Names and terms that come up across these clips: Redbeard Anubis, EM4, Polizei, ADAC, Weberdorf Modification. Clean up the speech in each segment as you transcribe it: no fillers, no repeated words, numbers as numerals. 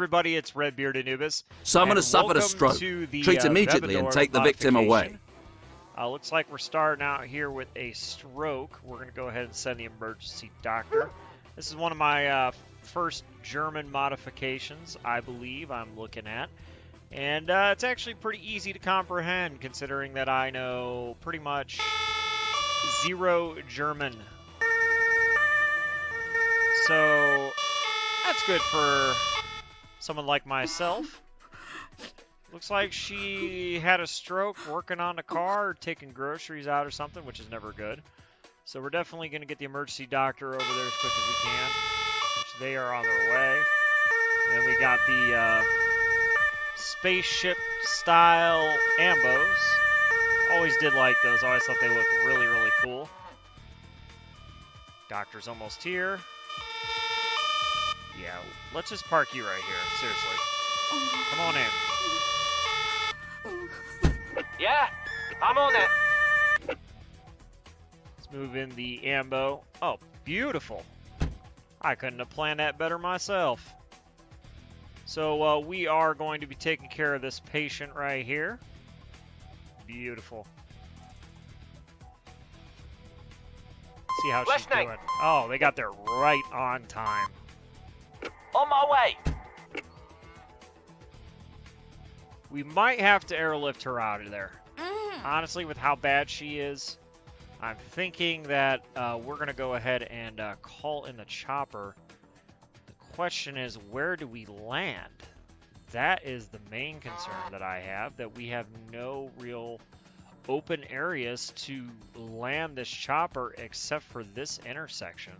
everybody, it's Redbeard Anubis. Someone has suffered a stroke. Treat immediately and take the victim away. Looks like we're starting out here with a stroke. We're going to go ahead and send the emergency doctor. This is one of my first German modifications, I believe I'm looking at. And it's actually pretty easy to comprehend, considering that I know pretty much zero German. So that's good for someone like myself. Looks like she had a stroke working on a car or taking groceries out or something, which is never good. So we're definitely going to get the emergency doctor over there as quick as we can. Which they are on their way. And then we got the spaceship-style ambos. Always did like those. Always thought they looked really, really cool. Doctor's almost here. Yeah, let's just park you right here. Seriously. Come on in. Yeah, I'm on it. Let's move in the ambo. Oh, beautiful. I couldn't have planned that better myself. So we are going to be taking care of this patient right here. Beautiful. See how she's doing. Oh, they got there right on time. On my way. We might have to airlift her out of there. Honestly, with how bad she is, I'm thinking that we're going to go ahead and call in the chopper. The question is, where do we land? That is the main concern that I have, that we have no real open areas to land this chopper except for this intersection.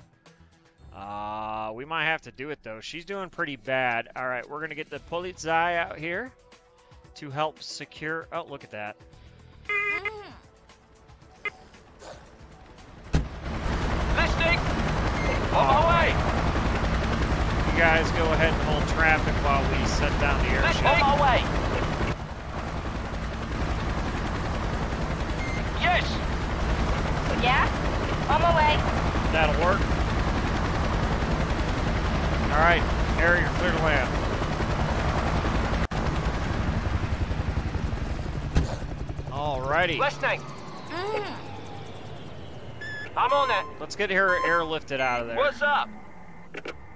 We might have to do it, though. She's doing pretty bad. All right, we're going to get the Polizei out here to help secure. Oh, look at that. Listening! On my way! You guys go ahead and hold traffic while we set down the airship. On my way! Yes! Yeah? On my way! That'll work. Alright, area clear to land. Alrighty. Listening. I'm on it. Let's get her airlifted out of there. What's up?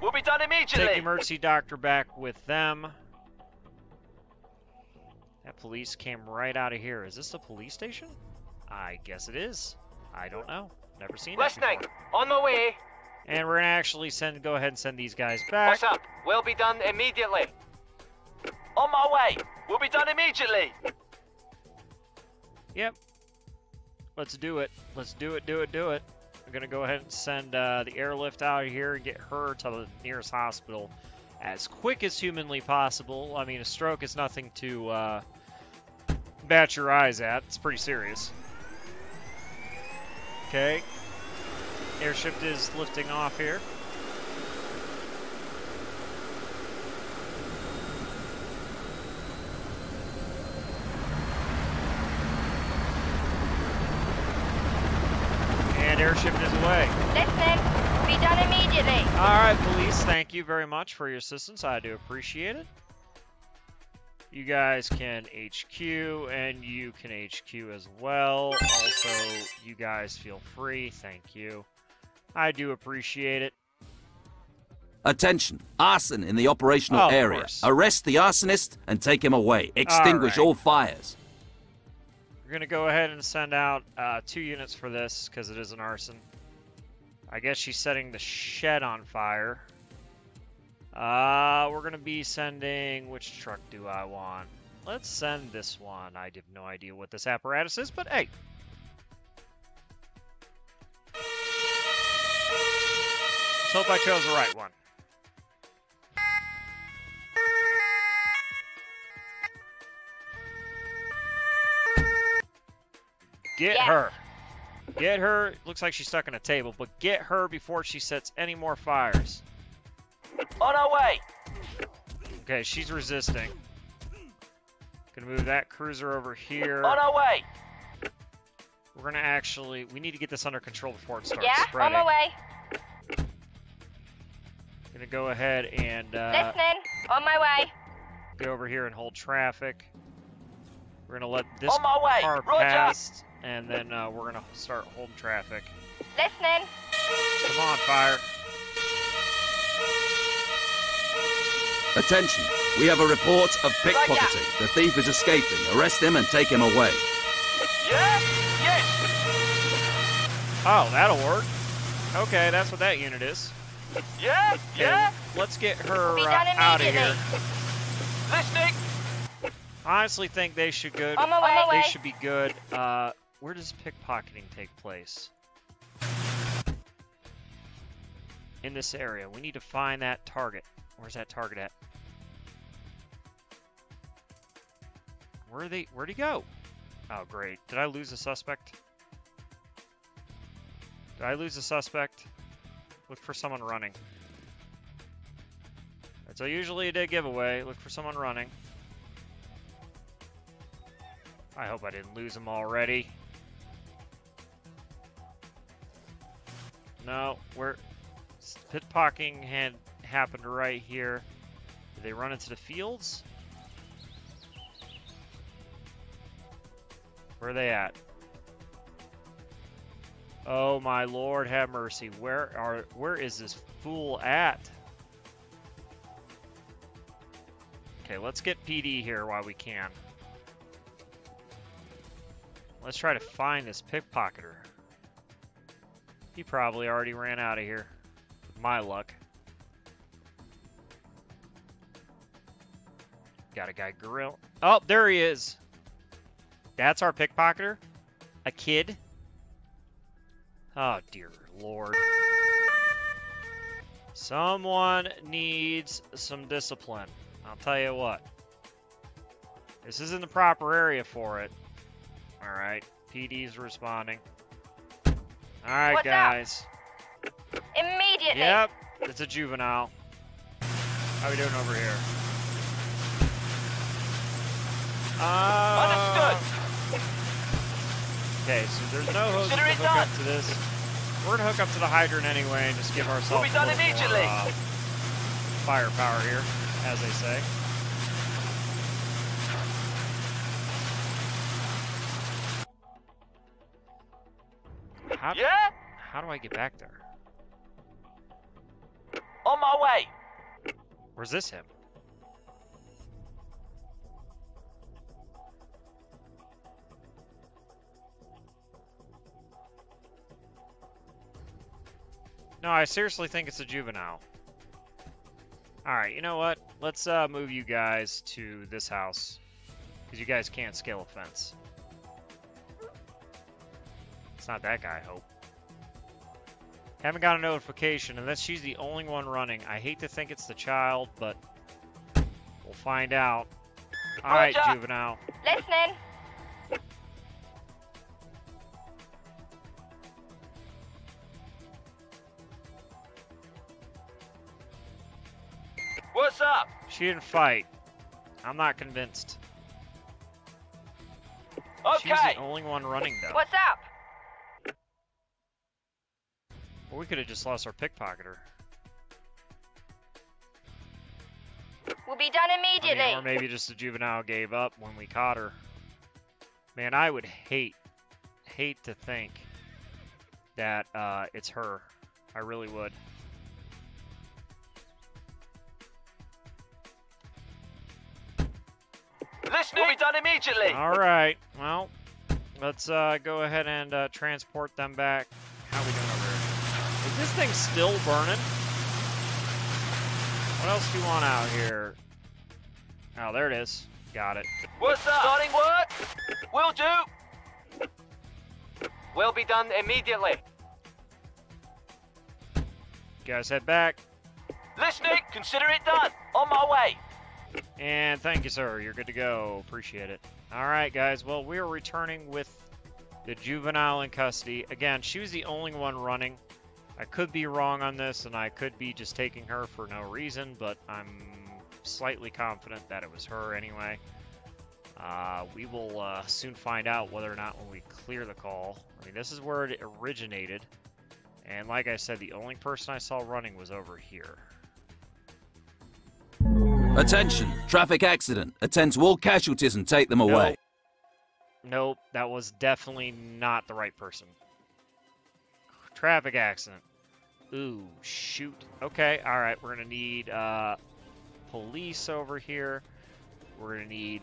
We'll be done immediately. Take the emergency doctor back with them. That police came right out of here. Is this a police station? I guess it is. I don't know. Never seen it. Listening. On the way. And we're gonna actually go ahead and send these guys back. What's up? We'll be done immediately. On my way. We'll be done immediately. Yep. Let's do it. Let's do it, do it, do it. We're going to go ahead and send the airlift out of here and get her to the nearest hospital as quick as humanly possible. I mean, a stroke is nothing to bat your eyes at. It's pretty serious. Okay. Airship is lifting off here. Airship is away. Listening. Be done immediately. All right, police. Thank you very much for your assistance. I do appreciate it. You guys can HQ, and you can HQ as well. Also, you guys feel free. Thank you. I do appreciate it. Attention. Arson in the operational area. Arrest the arsonist and take him away. Extinguish all fires. We're going to go ahead and send out 2 units for this, because it is an arson. I guess she's setting the shed on fire. We're going to be sending... Which truck do I want? Let's send this one. I have no idea what this apparatus is, but hey. Let's hope I chose the right one. Get her. Get her. Looks like she's stuck on a table, but get her before she sets any more fires. On our way! Okay, she's resisting. Gonna move that cruiser over here. On our way! We're gonna actually... We need to get this under control before it starts spreading. Yeah, on our way! Gonna go ahead and... Listening. On my way. Get over here and hold traffic. We're gonna let this car pass, and then we're gonna start holding traffic. Listening. Come on, fire. Attention, we have a report of pickpocketing. The thief is escaping. Arrest him and take him away. Yeah, yes. Oh, that'll work. Okay, that's what that unit is. Yeah, yeah. Let's get her out of here. Listening. Honestly, think they should go. On my way. They should be good. Where does pickpocketing take place? In this area, we need to find that target. Where's that target at? Where'd he go? Oh, great. Did I lose a suspect? Did I lose a suspect? Look for someone running. That's usually a dead giveaway. Look for someone running. I hope I didn't lose him already. No, we're... Pickpocketing had happened right here. Did they run into the fields? Where are they at? Oh my Lord, have mercy. Where is this fool at? Okay, let's get PD here while we can. Let's try to find this pickpocketer. He probably already ran out of here. My luck. Got a guy grill. Oh, there he is. That's our pickpocketer? A kid? Oh, dear Lord. Someone needs some discipline. I'll tell you what. This isn't the proper area for it. All right. PD's responding. All right, what's guys. Up? Immediately. Yep, it's a juvenile. How are we doing over here? Understood. Okay, so there's no hook up to this. We're gonna hook up to the hydrant anyway and just give ourselves a little more firepower here, as they say. How do I get back there? On my way! Where's this him? No, I seriously think it's a juvenile. Alright, you know what? Let's move you guys to this house. Because you guys can't scale a fence. It's not that guy, I hope. Haven't got a notification, unless she's the only one running. I hate to think it's the child, but we'll find out. All right, juvenile. Listening. What's up? She didn't fight. I'm not convinced. Okay. She's the only one running, though. What's up? We could have just lost our pickpocketer. We'll be done immediately. I mean, or maybe just the juvenile gave up when we caught her. Man, I would hate to think that it's her. I really would. Listening. We'll be done immediately. All right. Well, let's go ahead and transport them back. How are we doing? This thing's still burning. What else do you want out here? Oh, there it is. Got it. What's up? Starting work? Will do. Will be done immediately. You guys head back. Listening. Consider it done. On my way. And thank you, sir. You're good to go. Appreciate it. All right, guys. Well, we are returning with the juvenile in custody. Again, she was the only one running. I could be wrong on this, and I could be just taking her for no reason, but I'm slightly confident that it was her anyway. We will soon find out whether or not when we clear the call. I mean, this is where it originated, and like I said, the only person I saw running was over here. Attention, traffic accident. Attend to all casualties and take them away. Nope, that was definitely not the right person. Traffic accident. Ooh, shoot. Okay, alright, we're gonna need police over here. We're gonna need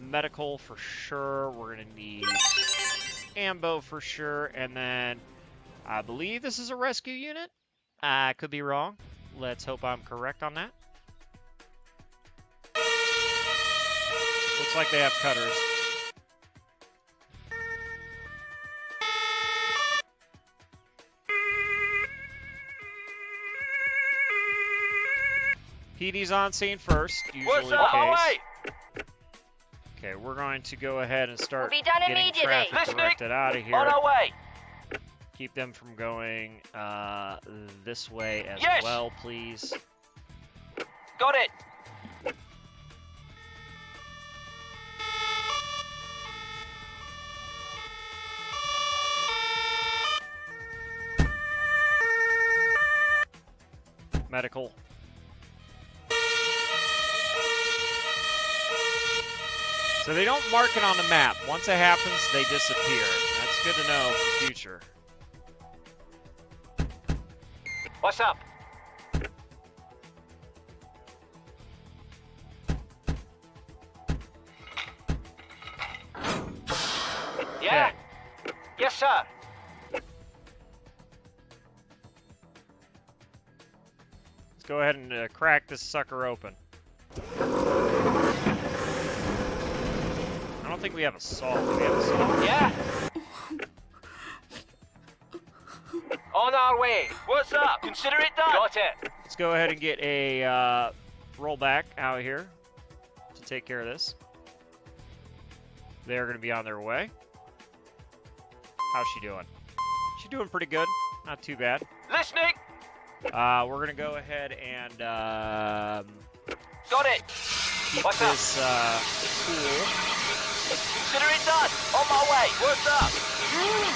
medical for sure. We're gonna need ambo for sure. And then I believe this is a rescue unit. I could be wrong. Let's hope I'm correct on that. Looks like they have cutters. PD's on scene first, usually the case. Okay, we're going to go ahead and start getting traffic directed out of here. On our way. Keep them from going this way as well, please. Got it. Medical. So they don't mark it on the map. Once it happens, they disappear. That's good to know for the future. What's up? Yeah. Okay. Yes, sir. Let's go ahead and crack this sucker open. I don't think we have a saw. Do we have a saw? Yeah. On our way. What's up? Consider it done. Got it. Let's go ahead and get a rollback out here to take care of this. They're going to be on their way. How's she doing? She's doing pretty good. Not too bad. Listening. We're going to go ahead and got it. Keep What's this up? Cool. Consider it done. On my way. What's up? Mm.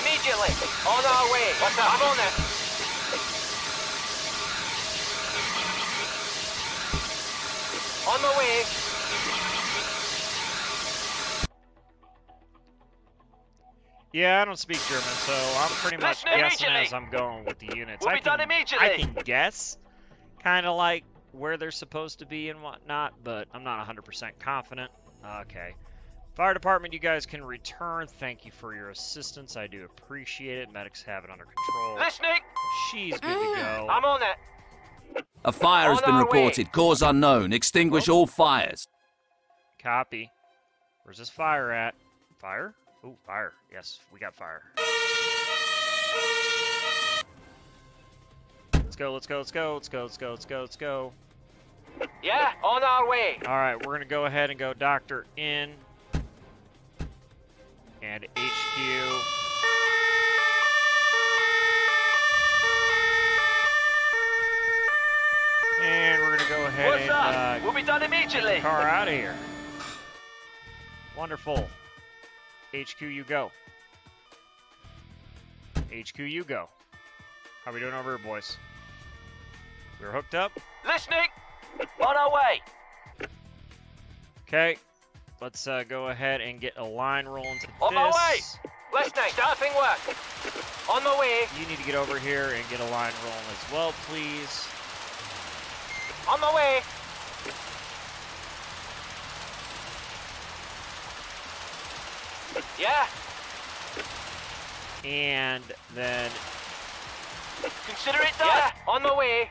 Immediately! On our way! What's up? I'm on it! On the way! Yeah, I don't speak German, so I'm pretty much guessing as I'm going with the units. We'll be done immediately! I can guess, kind of like where they're supposed to be and whatnot, but I'm not 100% confident. Okay. Fire department, you guys can return. Thank you for your assistance. I do appreciate it. Medics have it under control. Listening. She's good to go. I'm on it. A fire has been reported. Cause unknown. Extinguish all fires. Copy. Where's this fire at? Fire? Oh, fire. Yes, we got fire. Let's go, let's go, let's go, let's go, let's go, let's go, let's go. Yeah, on our way. All right, we're going to go ahead and go Dr. In. And HQ. And we're gonna go ahead What's and up? We'll be done immediately. Get the car out of here. Wonderful. HQ, you go. HQ, you go. How we doing over here, boys? We're hooked up. Listening. On our way. Okay. Let's go ahead and get a line rolling to this. On my way! Listening, staffing work. On my way. You need to get over here and get a line rolling as well, please. On my way. Yeah. And then. Consider it done. Yeah. On my way.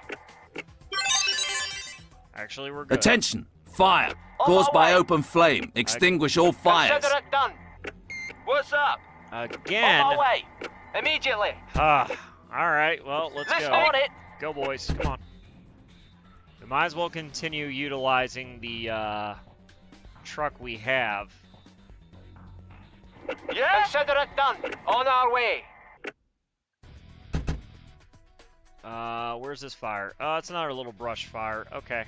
Actually, we're good. Attention! Fire! Caused by open flame. Extinguish all fires. Consider it done. What's up? Again. On my way. Immediately. All right. Well, let's go. On it. Go, boys. Come on. We might as well continue utilizing the truck we have. Yeah. Consider it done. On our way. Where's this fire? It's another little brush fire. Okay.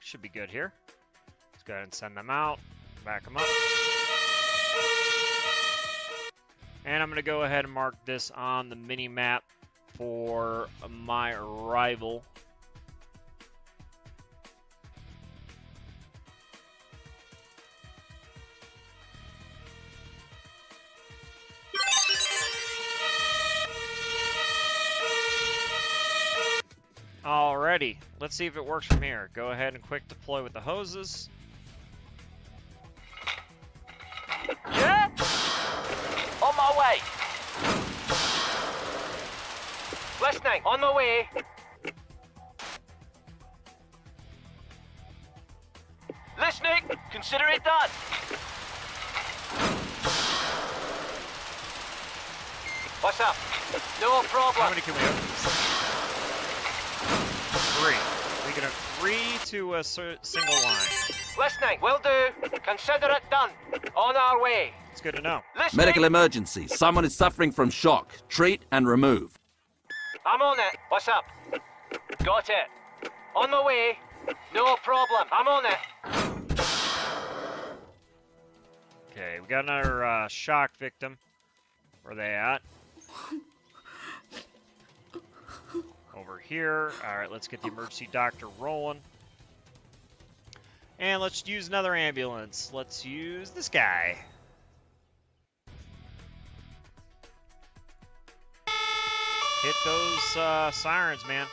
Should be good here. Go ahead and send them out, back them up. And I'm going to go ahead and mark this on the mini map for my arrival. Alrighty, let's see if it works from here. Go ahead and quick deploy with the hoses. Yeah! On my way! Listening, on my way! Listening, consider it done! What's up? No problem! How many can we open this? Three. We can have three to a single line. Listening, will do. Consider it done. On our way. It's good to know. Listening. Medical emergency. Someone is suffering from shock. Treat and remove. I'm on it. What's up? Got it. On the way. No problem. I'm on it. Okay, we got another shock victim. Where are they at? Over here. Alright, let's get the emergency doctor rolling. And let's use another ambulance. Let's use this guy. Hit those sirens, man.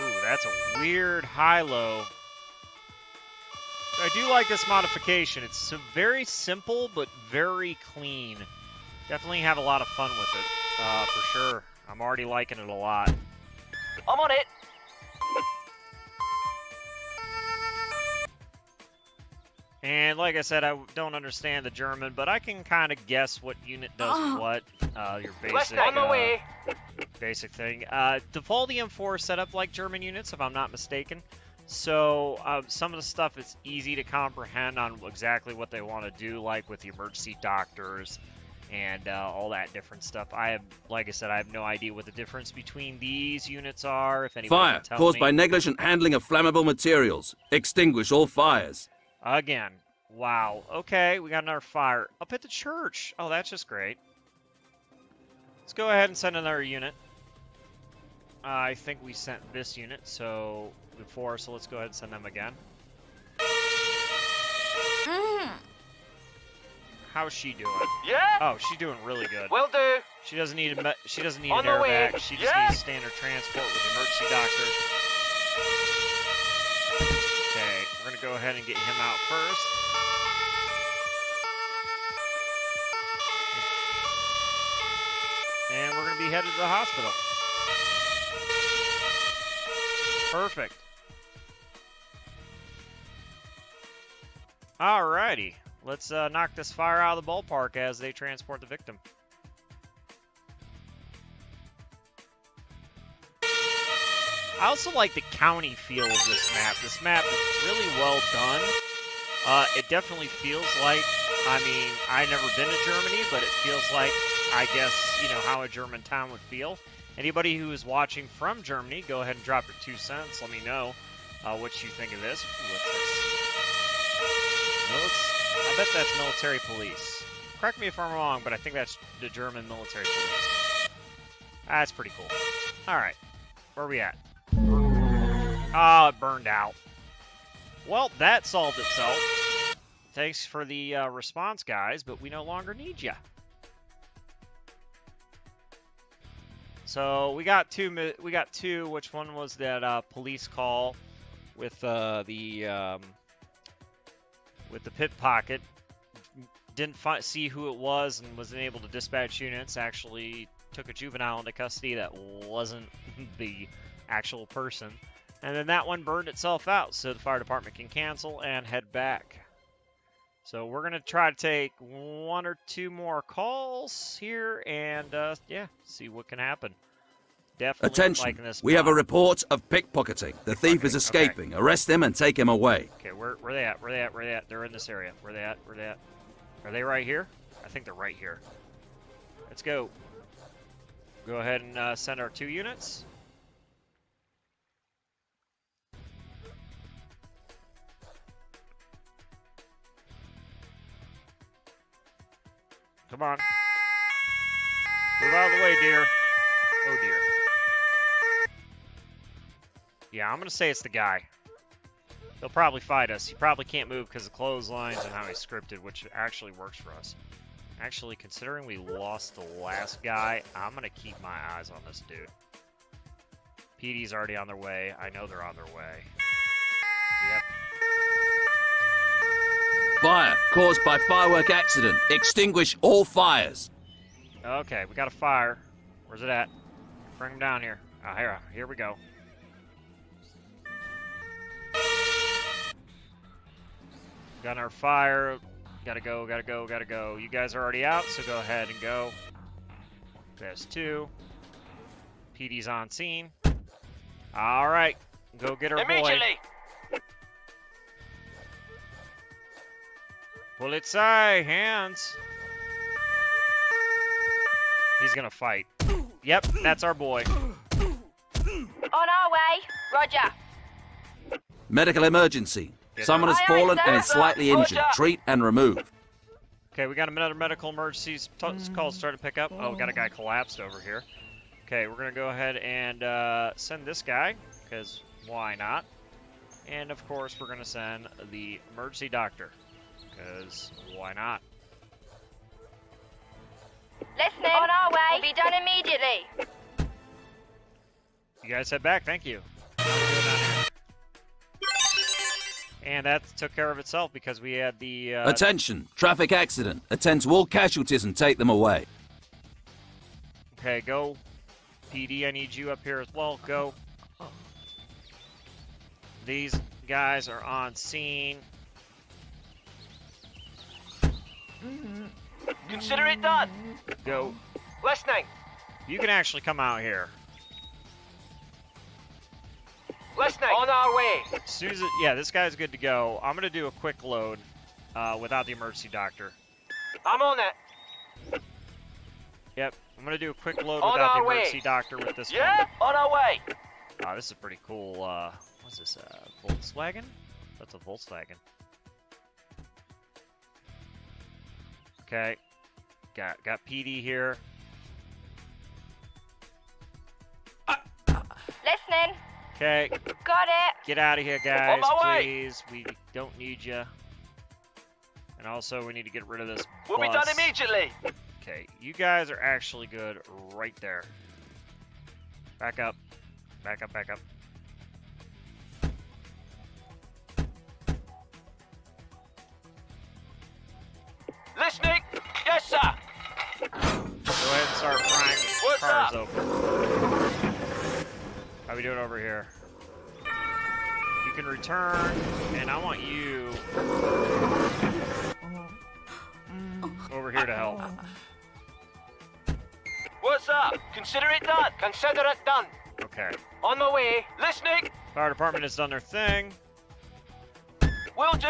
Ooh, that's a weird high-low. I do like this modification. It's very simple, but very clean. Definitely have a lot of fun with it, for sure. I'm already liking it a lot. I'm on it! And like I said, I don't understand the German, but I can kind of guess what unit does what. Your basic, basic thing. Default EM4 set up like German units, if I'm not mistaken. So some of the stuff is easy to comprehend on exactly what they want to do, like with the emergency doctors and all that different stuff. I have, like I said, I have no idea what the difference between these units are. If anyone can tell me. Fire caused by negligent handling of flammable materials. Extinguish all fires. Again. Wow. Okay, we got another fire. Up at the church. Oh, that's just great. Let's go ahead and send another unit. I think we sent this unit so let's go ahead and send them again. How's she doing? Yeah. Oh, she's doing really good. Will do. She doesn't need a an ADAC. She just needs standard transport with the emergency doctor. We're going to go ahead and get him out first. And we're going to be headed to the hospital. Perfect. Alrighty. Let's knock this fire out of the ballpark as they transport the victim. I also like the county feel of this map. This map is really well done. It definitely feels like, I mean, I've never been to Germany, but it feels like, I guess, you know, how a German town would feel. Anybody who is watching from Germany, go ahead and drop your 2 cents. Let me know what you think of this. What's this? I bet that's military police. Correct me if I'm wrong, but I think that's the German military police. That's pretty cool. All right, where are we at? Ah, it burned out. Well, that solved itself. Thanks for the response, guys, but we no longer need you. So we got two. Which one was that police call with the pickpocket? Didn't see who it was and wasn't able to dispatch units. Actually, took a juvenile into custody that wasn't the actual person. And then that one burned itself out, so the fire department can cancel and head back. So we're going to try to take one or two more calls here and, yeah, see what can happen. Definitely liking this. Attention, we have a report of pickpocketing. The thief is escaping. Okay. Arrest him and take him away. Okay, where are they at? They're in this area. Where are they at? Are they right here? I think they're right here. Let's go. Go ahead and send our 2 units. Come on. Move out of the way, dear. Oh, dear. Yeah, I'm going to say it's the guy. They'll probably fight us. He probably can't move because of clotheslines and how he's scripted, which actually works for us. Actually, considering we lost the last guy, I'm going to keep my eyes on this dude. PD's already on their way. I know they're on their way. Yep. Fire caused by firework accident. Extinguish all fires. Okay, we got a fire. Where's it at? Bring them down here. Ah, here we go. Got our fire. Gotta go, gotta go, gotta go. You guys are already out, so go ahead and go. There's two. PD's on scene. All right, go get her immediately. Boy. Polizei, hands. He's gonna fight. Yep, that's our boy. On our way, Roger. Medical emergency. Someone has fallen and is slightly injured. Treat and remove. Okay, we got another medical emergency call starting to pick up. Oh, we got a guy collapsed over here. Okay, we're gonna go ahead and send this guy, because why not? And of course, we're gonna send the emergency doctor, because why not? Listening. On our way. We'll be done immediately. You guys head back. Thank you. And that took care of itself because we had the... Attention! Traffic accident. Attend to all casualties and take them away. Okay, go. PD, I need you up here as well. Go. These guys are on scene. Consider it done. Go. Listening. You can actually come out here. Listening. On our way. As soon as this guy's good to go. I'm gonna do a quick load without the emergency doctor. I'm on it. Yep. I'm gonna do a quick load without the emergency doctor with this one. Yeah, on our way. Oh, this is a pretty cool, what's this, Volkswagen? That's a Volkswagen. Okay, got PD here. Listening. Okay. Got it. Get out of here, guys, please. Way. We don't need you. And also, we need to get rid of this bus. We'll be done immediately. Okay, you guys are actually good right there. Back up. Back up, back up. Listening. Yes, sir. Go ahead and start frying cars open. How are we doing over here? You can return, and I want you over here to help. What's up? Consider it done. Consider it done. Okay. On my way. Listening. Fire department has done their thing. Will do.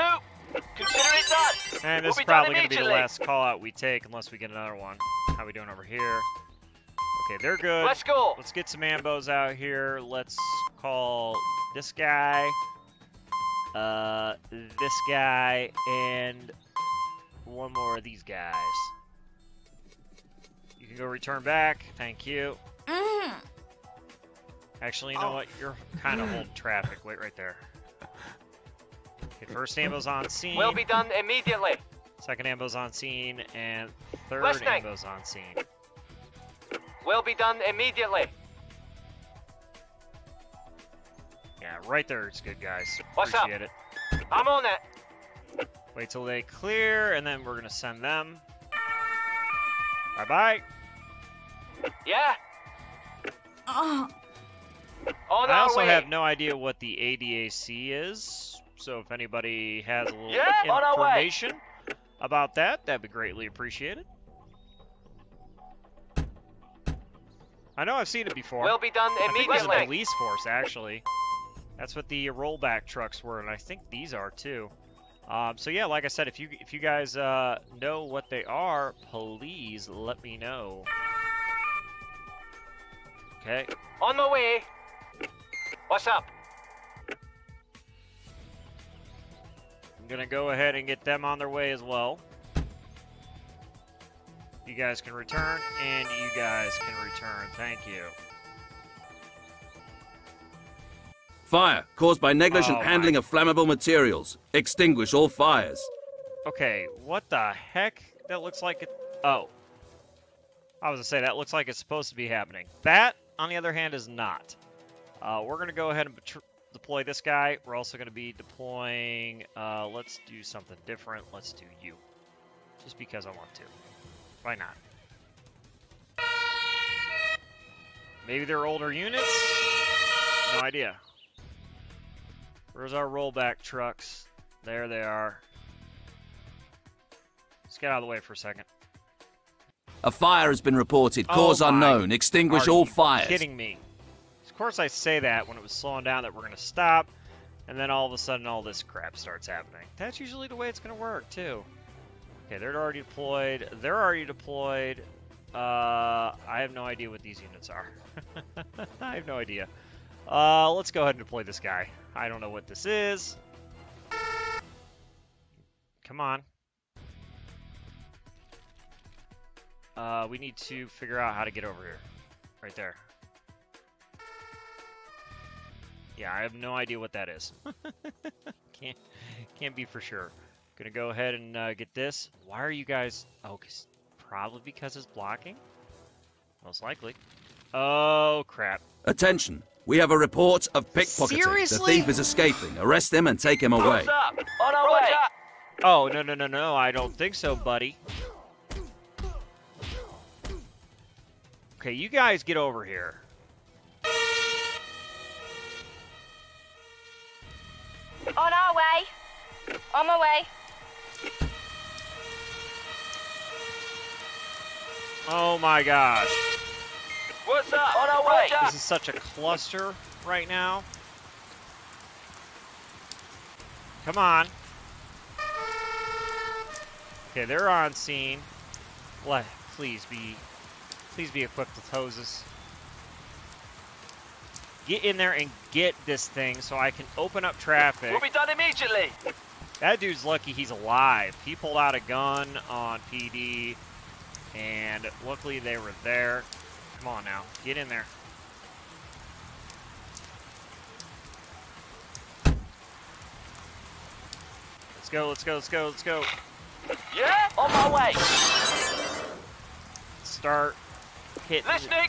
Consider it done. And this is probably going to be the last call out we take unless we get another one. How are we doing over here? Okay, they're good. Let's go. Let's get some ambos out here. Let's call this guy, this guy, and one more of these guys. You can go return back. Thank you. Actually, you know what? You're kind of holding traffic. Wait right there. Okay, first ambo's on scene. Will be done immediately. Second ambo's on scene, and third ambo's on scene. Will be done immediately. Yeah, right there. It's good, guys. What's Appreciate up? It. I'm on it. Wait till they clear, and then we're gonna send them. Bye bye. Yeah. I also have no idea what the ADAC is, so if anybody has a little information about that, that'd be greatly appreciated. I know I've seen it before. Will be done immediately. I think it was a police force, actually. That's what the rollback trucks were, and I think these are too. So yeah, like I said, if you guys know what they are, please let me know. Okay. On the way. What's up? I'm gonna go ahead and get them on their way as well. You guys can return, and you guys can return. Thank you. Fire caused by negligent handling of flammable materials. Extinguish all fires. Okay, what the heck? That looks like it... Oh. I was gonna say, that looks like it's supposed to be happening. That, on the other hand, is not. We're going to go ahead and deploy this guy. We're also going to be deploying... let's do something different. Let's do you. Just because I want to. Why not? Maybe they're older units? No idea. Where's our rollback trucks? There they are. Let's get out of the way for a second. A fire has been reported. Cause unknown. Extinguish all fires. Are you kidding me? Of course I say that when it was slowing down that we're going to stop. And then all of a sudden all this crap starts happening. That's usually the way it's going to work too. Okay, they're already deployed. They're already deployed. I have no idea what these units are. I have no idea. Let's go ahead and deploy this guy. I don't know what this is. Come on. We need to figure out how to get over here. Right there. Yeah, I have no idea what that is. Can't be for sure. Gonna go ahead and get this. Why are you guys... Oh, probably because it's blocking? Most likely. Oh, crap. Attention. We have a report of pickpocketing. Seriously? The thief is escaping. Arrest him and take him away. What's up? On our way. Oh, no, no, no, no. I don't think so, buddy. Okay, you guys get over here. On our way. On my way. Oh, my gosh. What's up? On our way. This is such a cluster right now. Come on. Okay, they're on scene. Please be equipped with hoses. Get in there and get this thing so I can open up traffic. We'll be done immediately. That dude's lucky he's alive. He pulled out a gun on PD, and luckily they were there. Come on now, get in there. Let's go, let's go, let's go, let's go. Yeah, on my way. Start hitting. Listening.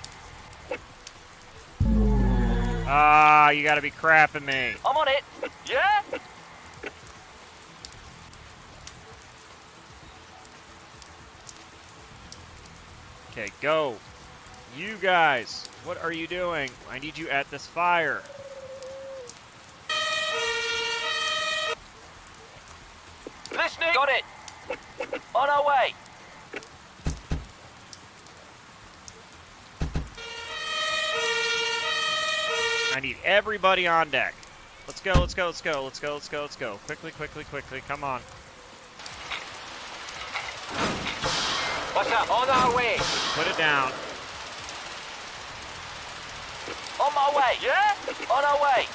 Ah, you gotta be crapping me. I'm on it. Yeah. Okay, go. You guys, what are you doing? I need you at this fire. Listening. Got it. On our way. I need everybody on deck. Let's go, let's go, let's go, let's go, let's go, let's go. Quickly, quickly, quickly, come on. What's up? On our way. Put it down. On my way, yeah? On our way.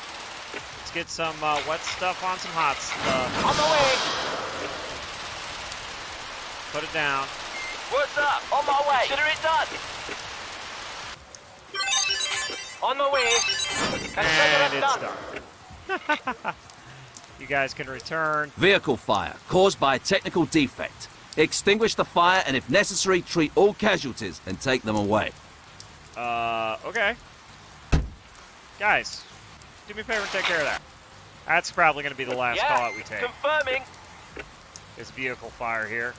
Let's get some wet stuff on some hot stuff. On my way. Put it down. What's up? On my way. Consider it done. On the way. And it's done. You guys can return. Vehicle fire caused by a technical defect. Extinguish the fire and if necessary, treat all casualties and take them away. Okay. Guys, do me a favor and take care of that. That's probably going to be the last call out we take. Confirming. There's vehicle fire here.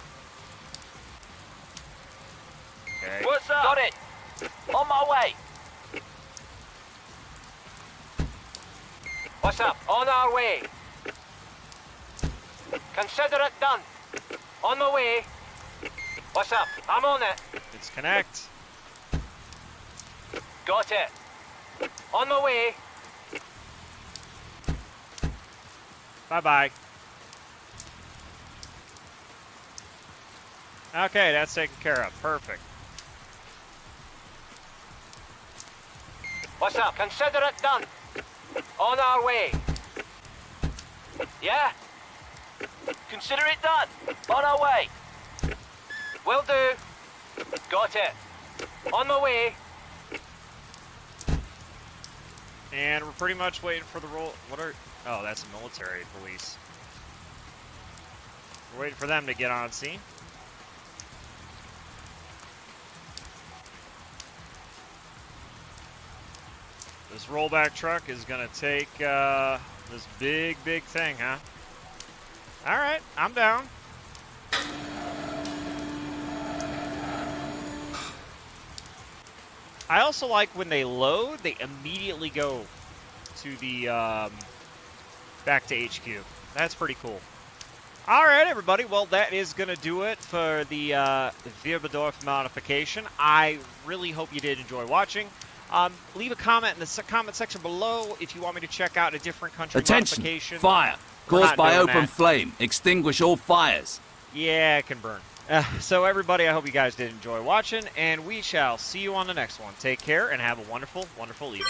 Okay. What's up? Got it. On my way. What's up? On our way. Consider it done. On the way. What's up? I'm on it. Disconnect. Got it. On the way. Bye-bye. Okay, that's taken care of. Perfect. What's up? Consider it done. On our way. Yeah? Consider it done. On our way. Will do. Got it. On the way. And we're pretty much waiting for the roll. What are... Oh, that's the military police. We're waiting for them to get on scene. This rollback truck is gonna take this big thing, huh? All right, I'm down. I also like when they load, they immediately go to the back to HQ. That's pretty cool. All right, everybody. Well, that is going to do it for the Weberdorf modification. I really hope you did enjoy watching. Leave a comment in the comment section below if you want me to check out a different country modification. Attention! Fire! Caused by open flame. Extinguish all fires. Yeah, it can burn. So, everybody, I hope you guys did enjoy watching, and we shall see you on the next one. Take care and have a wonderful, wonderful evening.